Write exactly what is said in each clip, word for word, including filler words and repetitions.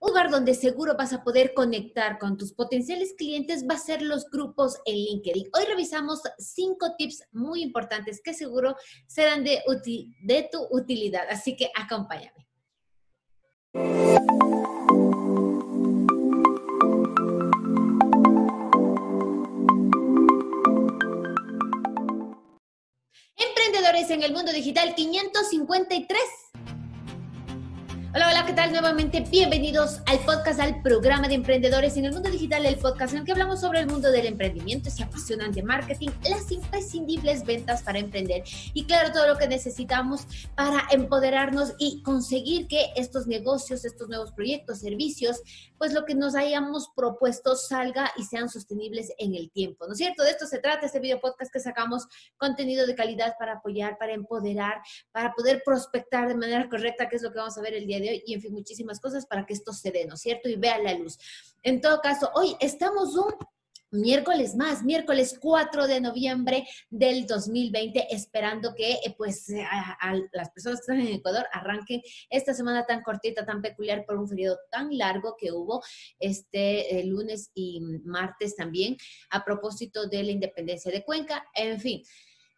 lugar donde seguro vas a poder conectar con tus potenciales clientes va a ser los grupos en LinkedIn. Hoy revisamos cinco tips muy importantes que seguro serán de, util- de tu utilidad, así que acompáñame. Emprendedores en el mundo digital quinientos cincuenta y tres. Hola, hola, ¿qué tal? Nuevamente bienvenidos al podcast, al programa de Emprendedores en el Mundo Digital, el podcast en el que hablamos sobre el mundo del emprendimiento, ese apasionante marketing, las imprescindibles ventas para emprender y claro, todo lo que necesitamos para empoderarnos y conseguir que estos negocios, estos nuevos proyectos, servicios, pues lo que nos hayamos propuesto salga y sean sostenibles en el tiempo, ¿no es cierto? De esto se trata este video podcast que sacamos, contenido de calidad para apoyar, para empoderar, para poder prospectar de manera correcta, que es lo que vamos a ver el día de hoy. Y en fin, muchísimas cosas para que esto se dé, ¿no es cierto? Y vea la luz. En todo caso, hoy estamos un miércoles más, miércoles cuatro de noviembre del dos mil veinte, esperando que pues a, a las personas que están en Ecuador arranquen esta semana tan cortita, tan peculiar por un feriado tan largo que hubo este eh, lunes y martes también, a propósito de la independencia de Cuenca, en fin.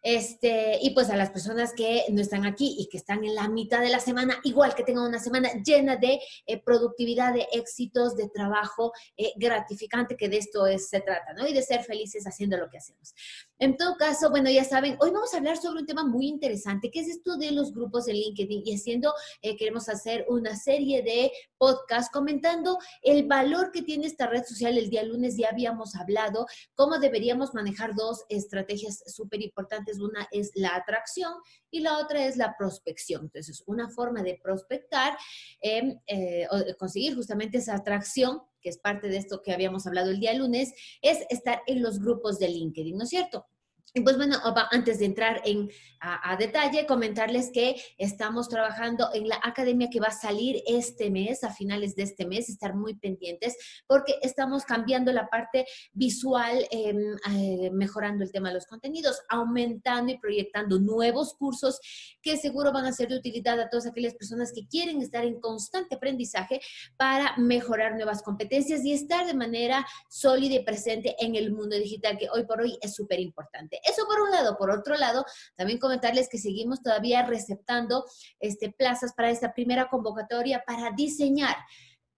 Este, y pues a las personas que no están aquí y que están en la mitad de la semana, igual que tengan una semana llena de eh, productividad, de éxitos, de trabajo eh, gratificante, que de esto es, se trata, ¿no? Y de ser felices haciendo lo que hacemos. En todo caso, bueno, ya saben, hoy vamos a hablar sobre un tema muy interesante, que es esto de los grupos de LinkedIn, y haciendo, eh, queremos hacer una serie de podcasts comentando el valor que tiene esta red social. El día lunes ya habíamos hablado cómo deberíamos manejar dos estrategias súper importantes. Una es la atracción y la otra es la prospección. Entonces, una forma de prospectar, eh, eh, o de conseguir justamente esa atracción, que es parte de esto que habíamos hablado el día lunes, es estar en los grupos de LinkedIn, ¿no es cierto? Y pues bueno, antes de entrar en, a, a detalle, comentarles que estamos trabajando en la academia que va a salir este mes, a finales de este mes, estar muy pendientes porque estamos cambiando la parte visual, eh, eh, mejorando el tema de los contenidos, aumentando y proyectando nuevos cursos que seguro van a ser de utilidad a todas aquellas personas que quieren estar en constante aprendizaje para mejorar nuevas competencias y estar de manera sólida y presente en el mundo digital, que hoy por hoy es súper importante. Eso por un lado. Por otro lado, también comentarles que seguimos todavía receptando este, plazas para esta primera convocatoria para diseñar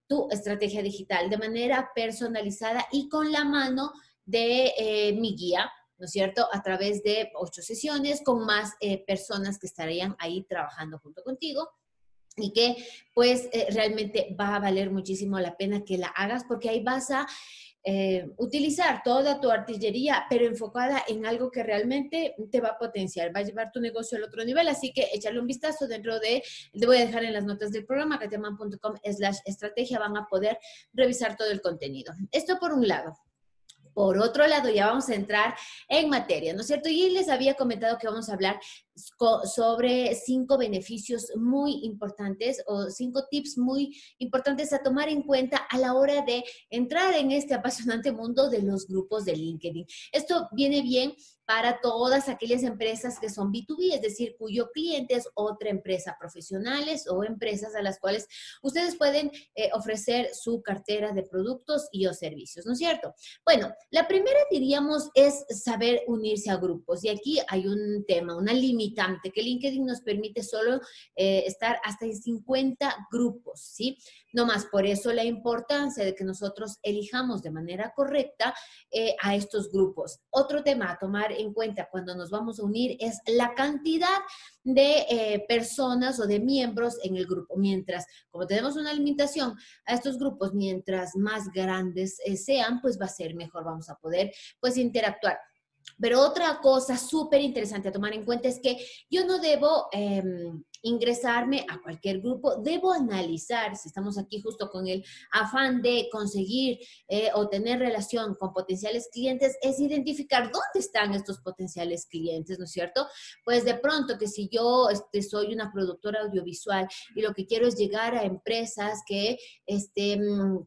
tu estrategia digital de manera personalizada y con la mano de eh, mi guía, ¿no es cierto? A través de ocho sesiones con más eh, personas que estarían ahí trabajando junto contigo. Y que pues eh, realmente va a valer muchísimo la pena que la hagas, porque ahí vas a eh, utilizar toda tu artillería, pero enfocada en algo que realmente te va a potenciar, va a llevar tu negocio al otro nivel. Así que échale un vistazo dentro de, te voy a dejar en las notas del programa, cateman punto com slash estrategia, van a poder revisar todo el contenido. Esto por un lado. Por otro lado, ya vamos a entrar en materia, ¿no es cierto? Y les había comentado que vamos a hablar sobre cinco beneficios muy importantes o cinco tips muy importantes a tomar en cuenta a la hora de entrar en este apasionante mundo de los grupos de LinkedIn. Esto viene bien para todas aquellas empresas que son B dos B, es decir, cuyo cliente es otra empresa, profesionales o empresas a las cuales ustedes pueden eh, ofrecer su cartera de productos y o servicios, ¿no es cierto? Bueno, la primera, diríamos, es saber unirse a grupos. Y aquí hay un tema, una limitación que LinkedIn nos permite solo eh, estar hasta en cincuenta grupos, ¿sí? No más. Por eso la importancia de que nosotros elijamos de manera correcta eh, a estos grupos. Otro tema a tomar en cuenta cuando nos vamos a unir es la cantidad de eh, personas o de miembros en el grupo. Mientras, como tenemos una limitación a estos grupos, mientras más grandes eh, sean, pues va a ser mejor, vamos a poder pues interactuar. Pero otra cosa súper interesante a tomar en cuenta es que yo no debo eh, ingresarme a cualquier grupo, debo analizar si estamos aquí justo con el afán de conseguir eh, o tener relación con potenciales clientes, es identificar dónde están estos potenciales clientes, ¿no es cierto? Pues de pronto que si yo este, soy una productora audiovisual y lo que quiero es llegar a empresas que este,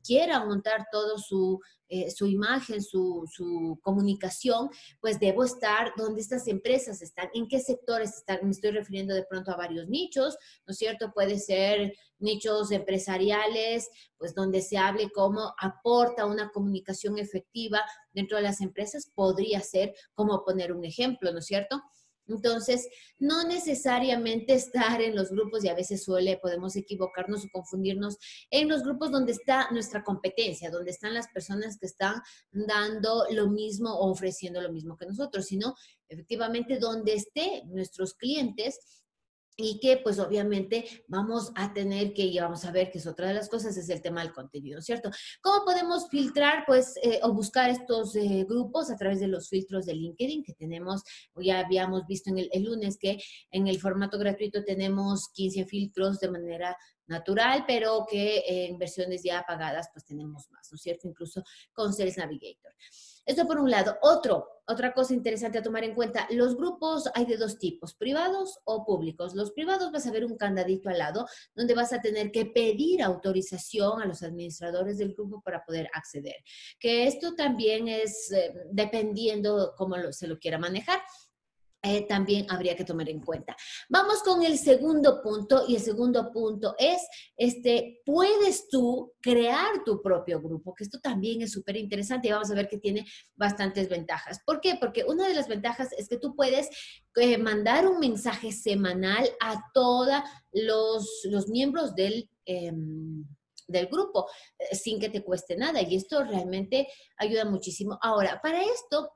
quieran montar todo su eh, su imagen, su, su comunicación, pues debo estar donde estas empresas están, en qué sectores están. Me estoy refiriendo de pronto a varios nichos, ¿no es cierto? Puede ser nichos empresariales, pues donde se hable cómo aporta una comunicación efectiva dentro de las empresas, podría ser como poner un ejemplo, ¿no es cierto? Entonces, no necesariamente estar en los grupos, y a veces suele, podemos equivocarnos o confundirnos, en los grupos donde está nuestra competencia, donde están las personas que están dando lo mismo o ofreciendo lo mismo que nosotros, sino efectivamente donde estén nuestros clientes y que pues obviamente vamos a tener que, y vamos a ver que es otra de las cosas, es el tema del contenido, ¿cierto? ¿Cómo podemos filtrar pues eh, o buscar estos eh, grupos? A través de los filtros de LinkedIn que tenemos, ya habíamos visto en el, el lunes que en el formato gratuito tenemos quince filtros de manera natural, pero que eh, en versiones ya pagadas pues tenemos más, ¿no es cierto? Incluso con Sales Navigator. Esto por un lado. Otro, otra cosa interesante a tomar en cuenta, los grupos hay de dos tipos, privados o públicos. Los privados vas a ver un candadito al lado donde vas a tener que pedir autorización a los administradores del grupo para poder acceder. Que esto también es eh, dependiendo cómo lo, se lo quiera manejar. Eh, también habría que tomar en cuenta. Vamos con el segundo punto, y el segundo punto es, este, puedes tú crear tu propio grupo, que esto también es súper interesante y vamos a ver que tiene bastantes ventajas. ¿Por qué? Porque una de las ventajas es que tú puedes eh, mandar un mensaje semanal a todos los, los miembros del eh, del grupo, eh, sin que te cueste nada, y esto realmente ayuda muchísimo. Ahora, para esto,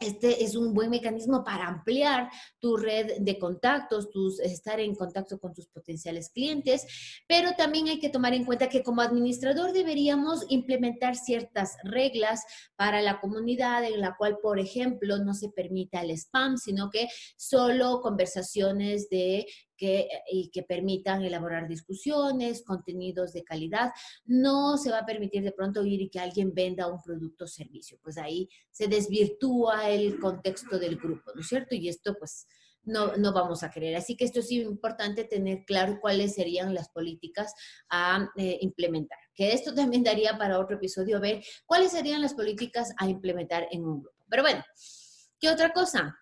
este es un buen mecanismo para ampliar tu red de contactos, tus, estar en contacto con tus potenciales clientes, pero también hay que tomar en cuenta que como administrador deberíamos implementar ciertas reglas para la comunidad en la cual, por ejemplo, no se permita el spam, sino que solo conversaciones de... Que, y que permitan elaborar discusiones, contenidos de calidad. No se va a permitir de pronto ir y que alguien venda un producto o servicio. Pues ahí se desvirtúa el contexto del grupo, ¿no es cierto? Y esto pues no, no vamos a querer. Así que esto es importante tener claro cuáles serían las políticas a eh, implementar. Que esto también daría para otro episodio, ver cuáles serían las políticas a implementar en un grupo. Pero bueno, ¿qué otra cosa?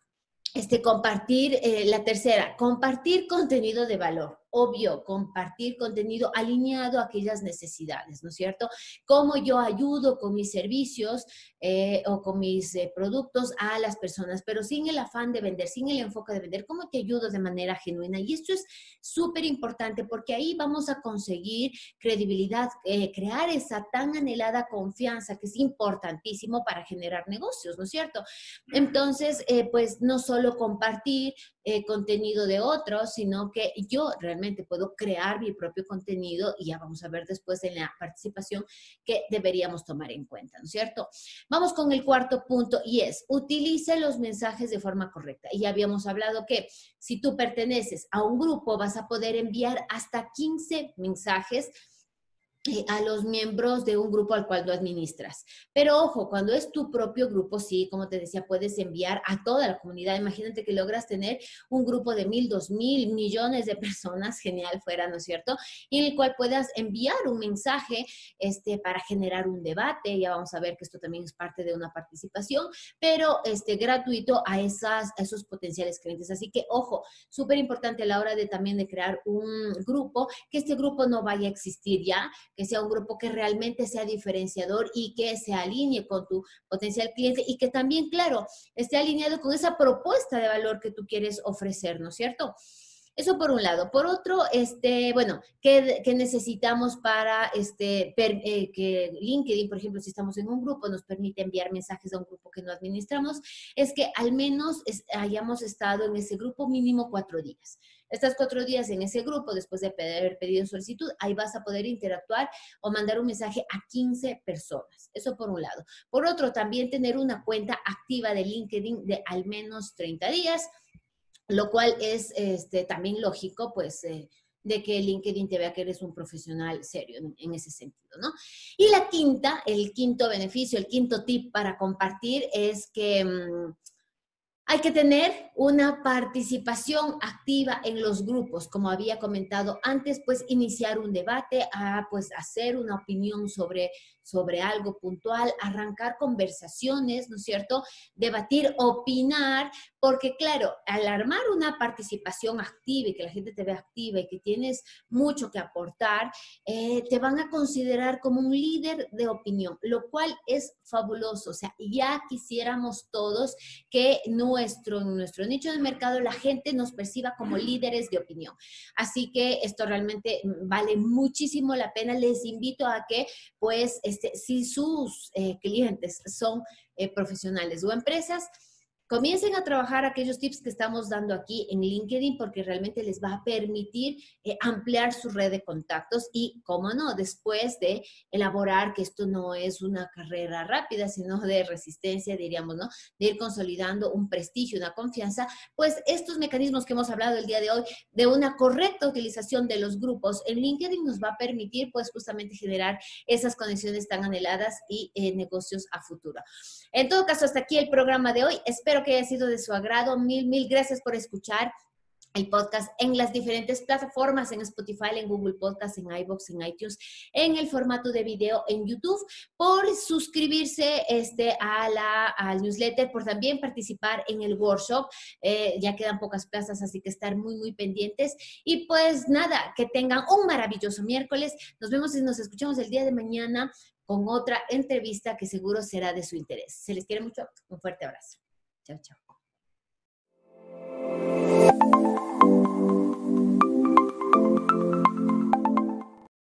Este, compartir, eh, la tercera, compartir contenido de valor. Obvio, compartir contenido alineado a aquellas necesidades, ¿no es cierto? Cómo yo ayudo con mis servicios eh, o con mis eh, productos a las personas, pero sin el afán de vender, sin el enfoque de vender, cómo te ayudo de manera genuina. Y esto es súper importante porque ahí vamos a conseguir credibilidad, eh, crear esa tan anhelada confianza que es importantísimo para generar negocios, ¿no es cierto? Entonces, eh, pues no solo compartir eh, contenido de otros, sino que yo realmente puedo crear mi propio contenido, y ya vamos a ver después en la participación que deberíamos tomar en cuenta, ¿no es cierto? Vamos con el cuarto punto, y es, utiliza los mensajes de forma correcta. Y ya habíamos hablado que si tú perteneces a un grupo vas a poder enviar hasta quince mensajes a los miembros de un grupo al cual tú administras. Pero ojo, cuando es tu propio grupo, sí, como te decía, puedes enviar a toda la comunidad. Imagínate que logras tener un grupo de mil, dos mil, millones de personas, genial fuera, ¿no es cierto? Y en el cual puedas enviar un mensaje este, para generar un debate. Ya vamos a ver que esto también es parte de una participación, pero este, gratuito a, esas, a esos potenciales clientes. Así que, ojo, súper importante a la hora de también de crear un grupo, que este grupo no vaya a existir ya, que sea un grupo que realmente sea diferenciador y que se alinee con tu potencial cliente y que también, claro, esté alineado con esa propuesta de valor que tú quieres ofrecer, ¿no es cierto? Eso por un lado. Por otro, este, bueno, ¿qué, qué necesitamos para este, per, eh, que LinkedIn, por ejemplo, si estamos en un grupo, nos permite enviar mensajes a un grupo que no administramos? Es que al menos es, hayamos estado en ese grupo mínimo cuatro días. Estas cuatro días en ese grupo, después de haber pedido solicitud, ahí vas a poder interactuar o mandar un mensaje a quince personas. Eso por un lado. Por otro, también tener una cuenta activa de LinkedIn de al menos treinta días, lo cual es este, también lógico, pues, eh, de que LinkedIn te vea que eres un profesional serio en, en ese sentido, ¿no? Y la quinta, el quinto beneficio, el quinto tip para compartir es que... Mmm, Hay que tener una participación activa en los grupos, como había comentado antes, pues iniciar un debate, a, pues hacer una opinión sobre, sobre algo puntual, arrancar conversaciones, ¿no es cierto? Debatir, opinar, porque claro, al armar una participación activa y que la gente te vea activa y que tienes mucho que aportar, eh, te van a considerar como un líder de opinión, lo cual es fabuloso. O sea, ya quisiéramos todos que no Nuestro, nuestro nicho de mercado, la gente nos perciba como líderes de opinión. Así que esto realmente vale muchísimo la pena. Les invito a que, pues, este, si sus eh, clientes son eh, profesionales o empresas, comiencen a trabajar aquellos tips que estamos dando aquí en LinkedIn, porque realmente les va a permitir eh, ampliar su red de contactos y, cómo no, después de elaborar que esto no es una carrera rápida, sino de resistencia, diríamos, ¿no? De ir consolidando un prestigio, una confianza, pues estos mecanismos que hemos hablado el día de hoy, de una correcta utilización de los grupos en LinkedIn, nos va a permitir, pues, justamente generar esas conexiones tan anheladas y eh, negocios a futuro. En todo caso, hasta aquí el programa de hoy. Espero Espero que haya sido de su agrado. Mil, mil gracias por escuchar el podcast en las diferentes plataformas, en Spotify, en Google Podcast, en iVoox, en iTunes, en el formato de video en YouTube, por suscribirse este, a la, al newsletter, por también participar en el workshop. Eh, ya quedan pocas plazas, así que estar muy, muy pendientes. Y pues nada, que tengan un maravilloso miércoles. Nos vemos y nos escuchamos el día de mañana con otra entrevista que seguro será de su interés. Se les quiere mucho. Un fuerte abrazo. Chao, chao.